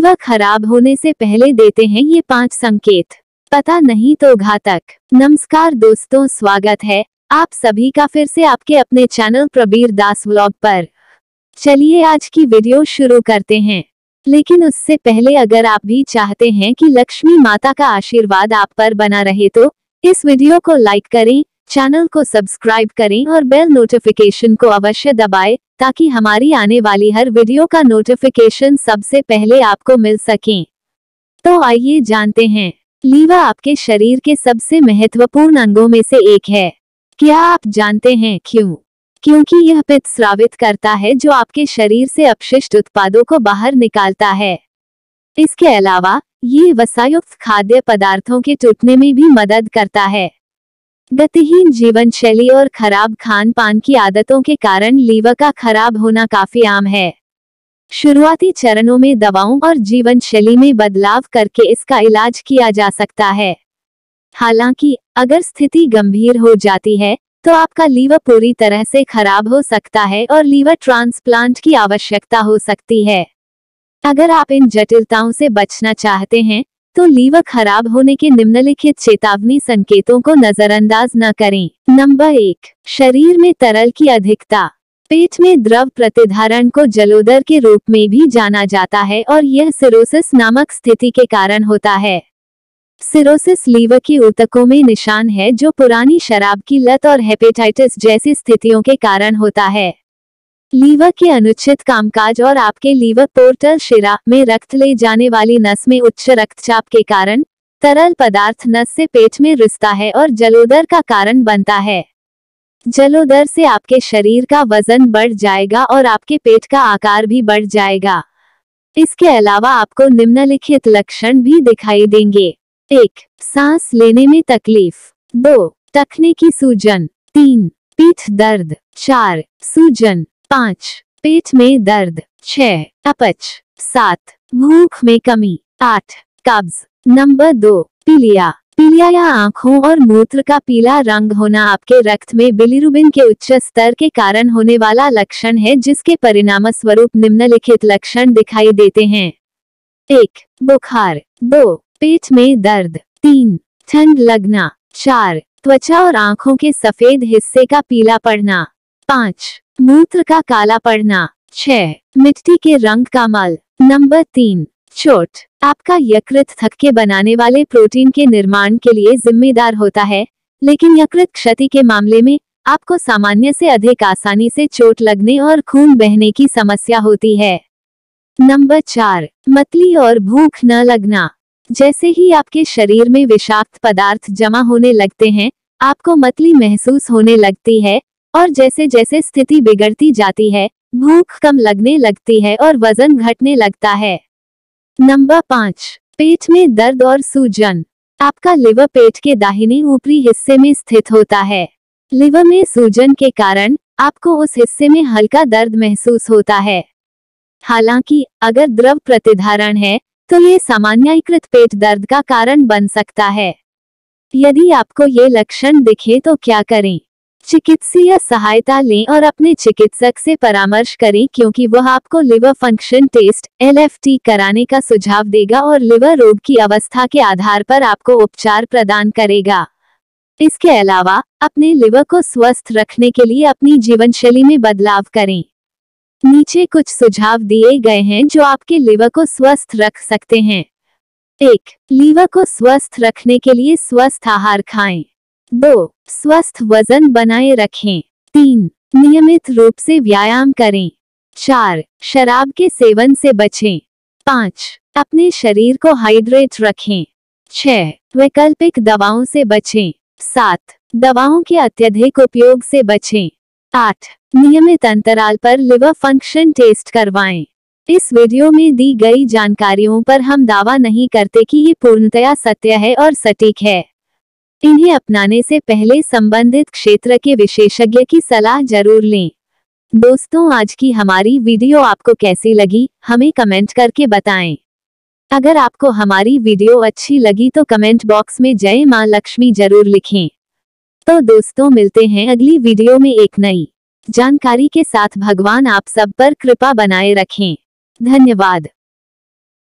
जीवा खराब होने से पहले देते हैं ये 5 संकेत, पता नहीं तो घातक। नमस्कार दोस्तों, स्वागत है आप सभी का फिर से आपके अपने चैनल प्रबीर दास व्लॉग पर। चलिए आज की वीडियो शुरू करते हैं, लेकिन उससे पहले अगर आप भी चाहते हैं कि लक्ष्मी माता का आशीर्वाद आप पर बना रहे तो इस वीडियो को लाइक करें, चैनल को सब्सक्राइब करें और बेल नोटिफिकेशन को अवश्य दबाएं ताकि हमारी आने वाली हर वीडियो का नोटिफिकेशन सबसे पहले आपको मिल सके। तो आइए जानते हैं, लीवा आपके शरीर के सबसे महत्वपूर्ण अंगों में से एक है। क्या आप जानते हैं क्यों? क्योंकि यह पित्त स्रावित करता है जो आपके शरीर से अपशिष्ट उत्पादों को बाहर निकालता है। इसके अलावा ये वसायुक्त खाद्य पदार्थों के टूटने में भी मदद करता है। गतिहीन जीवन शैली और खराब खान पान की आदतों के कारण लीवर का खराब होना काफी आम है। शुरुआती चरणों में दवाओं और जीवन शैली में बदलाव करके इसका इलाज किया जा सकता है। हालांकि अगर स्थिति गंभीर हो जाती है तो आपका लीवर पूरी तरह से खराब हो सकता है और लीवर ट्रांसप्लांट की आवश्यकता हो सकती है। अगर आप इन जटिलताओं से बचना चाहते हैं तो लीवर खराब होने के निम्नलिखित चेतावनी संकेतों को नजरअंदाज न करें। नंबर 1, शरीर में तरल की अधिकता। पेट में द्रव प्रतिधारण को जलोदर के रूप में भी जाना जाता है और यह सिरोसिस नामक स्थिति के कारण होता है। सिरोसिस लीवर की ऊतकों में निशान है जो पुरानी शराब की लत और हेपेटाइटिस जैसी स्थितियों के कारण होता है। लीवर के अनुचित कामकाज और आपके लीवर पोर्टल शिरा में रक्त ले जाने वाली नस में उच्च रक्तचाप के कारण तरल पदार्थ नस से पेट में रिसता है और जलोदर का कारण बनता है। जलोदर से आपके शरीर का वजन बढ़ जाएगा और आपके पेट का आकार भी बढ़ जाएगा। इसके अलावा आपको निम्नलिखित लक्षण भी दिखाई देंगे। 1, सांस लेने में तकलीफ। 2, टखने की सूजन। 3, पीठ दर्द। 4, सूजन। 5, पेट में दर्द। 6, अपच। 7, भूख में कमी। 8, कब्ज। नंबर 2, पीलिया। पीलिया या आंखों और मूत्र का पीला रंग होना आपके रक्त में बिलिरुबिन के उच्च स्तर के कारण होने वाला लक्षण है, जिसके परिणाम स्वरूप निम्नलिखित लक्षण दिखाई देते हैं। 1, बुखार। 2, पेट में दर्द। 3, ठंड लगना। 4, त्वचा और आंखों के सफेद हिस्से का पीला पड़ना। 5, मूत्र का काला पड़ना। 6, मिट्टी के रंग का मल। नंबर 3, चोट। आपका यकृत थक्के बनाने वाले प्रोटीन के निर्माण के लिए जिम्मेदार होता है, लेकिन यकृत क्षति के मामले में आपको सामान्य से अधिक आसानी से चोट लगने और खून बहने की समस्या होती है। नंबर 4, मतली और भूख न लगना। जैसे ही आपके शरीर में विषाक्त पदार्थ जमा होने लगते हैं, आपको मतली महसूस होने लगती है और जैसे जैसे स्थिति बिगड़ती जाती है, भूख कम लगने लगती है और वजन घटने लगता है। नंबर 5, पेट में दर्द और सूजन। आपका लिवर पेट के दाहिने ऊपरी हिस्से में स्थित होता है। लिवर में सूजन के कारण आपको उस हिस्से में हल्का दर्द महसूस होता है। हालांकि अगर द्रव प्रतिधारण है तो ये सामान्यीकृत पेट दर्द का कारण बन सकता है। यदि आपको ये लक्षण दिखे तो क्या करें? चिकित्सीय सहायता लें और अपने चिकित्सक से परामर्श करें, क्योंकि वह आपको लिवर फंक्शन टेस्ट (LFT) कराने का सुझाव देगा और लिवर रोग की अवस्था के आधार पर आपको उपचार प्रदान करेगा। इसके अलावा अपने लिवर को स्वस्थ रखने के लिए अपनी जीवनशैली में बदलाव करें। नीचे कुछ सुझाव दिए गए हैं जो आपके लिवर को स्वस्थ रख सकते हैं। 1, लिवर को स्वस्थ रखने के लिए स्वस्थ आहार खाएं। 2, स्वस्थ वजन बनाए रखें। 3, नियमित रूप से व्यायाम करें। 4, शराब के सेवन से बचें। 5, अपने शरीर को हाइड्रेट रखें। 6, वैकल्पिक दवाओं से बचें। 7, दवाओं के अत्यधिक उपयोग से बचें। 8, नियमित अंतराल पर लिवर फंक्शन टेस्ट करवाएं। इस वीडियो में दी गई जानकारियों पर हम दावा नहीं करते कि ये पूर्णतया सत्य है और सटीक है। इन्हें अपनाने से पहले संबंधित क्षेत्र के विशेषज्ञ की सलाह जरूर लें। दोस्तों, आज की हमारी वीडियो आपको कैसी लगी हमें कमेंट करके बताएं। अगर आपको हमारी वीडियो अच्छी लगी तो कमेंट बॉक्स में जय मां लक्ष्मी जरूर लिखें। तो दोस्तों, मिलते हैं अगली वीडियो में एक नई जानकारी के साथ। भगवान आप सब पर कृपा बनाए रखें। धन्यवाद।